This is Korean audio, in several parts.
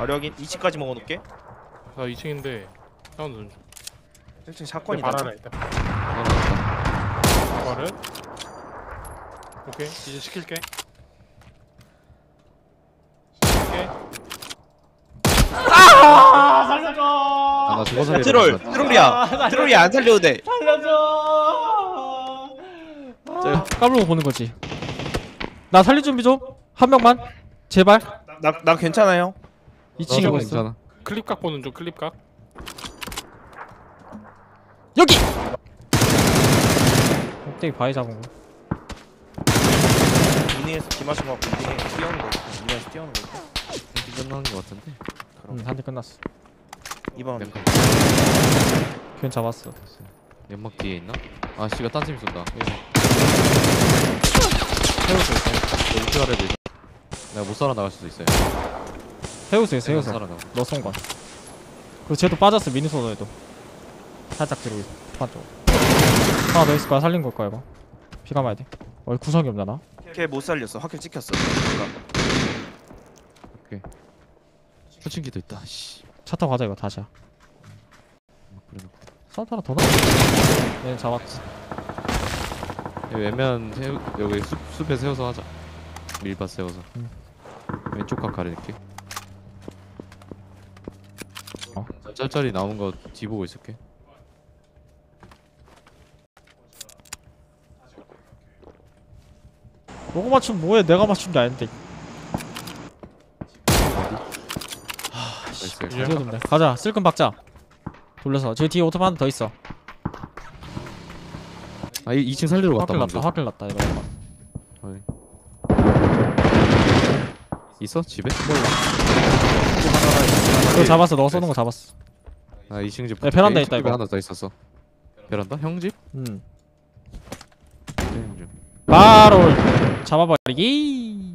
마력인 2층까지 먹어놓을게. 나 2층인데 사운드 좀 줘. 1층 샷건이다. 바나나 있다. 바나나 있다. 오케이 이제 시킬게. 시킬게. 아 살려줘. 나 죽어서 이래. 트롤이야. 트롤이 안 살려도 돼. 살려줘. 저 까불고 보는 거지. 나 살릴 준비 좀. 한 명만. 제발. 나 괜찮아요. 2층에 있어. 클립각 보는 중. 클립각. 여기. 껍데기 바위 잡은 거. 미니에서 비 맞은 거 같고 미니에 뛰어오는 거. 미니에서 뛰어오는 거. 끝난 거 같은데. 한 대 끝났어. 2번. 괜 잡았어. 연막 뒤에 있나? 아 씨가 딴 팀 있었다. 세울 수 있어. 우주 아래도 있어. 내가 못 살아 나갈 수도 있어요. 세우세요, 세우세요. 너 쏜 건. 그리고 쟤도 빠졌어. 미니 쏘는 애도. 살짝 들고 있어. 반쪽. 하나 더 있을 거야. 살린 걸 거야 이거. 피가 마야 돼. 어이 구석이 없나 나? 걔 못 살렸어. 확킬 찍혔어. 오케이. 후침기도 있다. 씨. 차 타고 가자 이거 다시야. 사운드 하나 더 나. 얘 잡았어. 외면 여기 숲에 세워서 하자. 밀밭 세워서. 왼쪽 각 가릴게. 짤짤이 나온 거 뒤보고 있을게. 너가 맞추면 뭐해? 내가 맞추면 나 아닌데. 하씨. 가자. 쓸끔 박자. 돌려서. 저 뒤에 오토바이 하나 더 있어. 아 2층 살리러 갔다. 화킬 났다. 이거. 있어? 집에? 몰라. 그거 잡았어. 너 쏘는 거 잡았어. 아 2층 집. 내 베란다 있다 이거. 하나 더 있었어. 베란다? 형 집? 응. 바로 잡아버리기.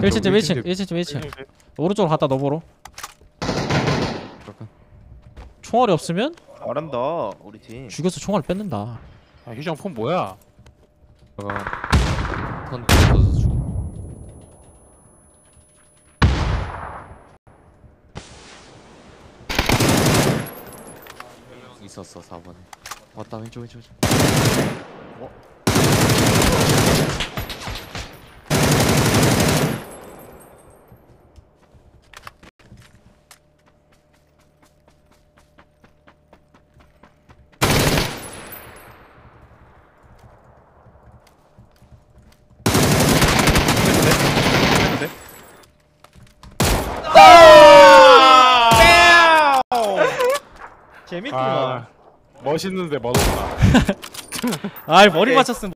1층. 오른쪽으로 갔다 너보러. 총알이 없으면? 잘한다 우리 팀. 죽여서 총알을 뺏는다. 아 휴정 폰 뭐야? 턴 뜯어서 죽어. 있었어 4번에. 왔다 왼쪽. 어? 재밌구만. 아, 멋있는데 멋없다. 아이 머리 맞췄으면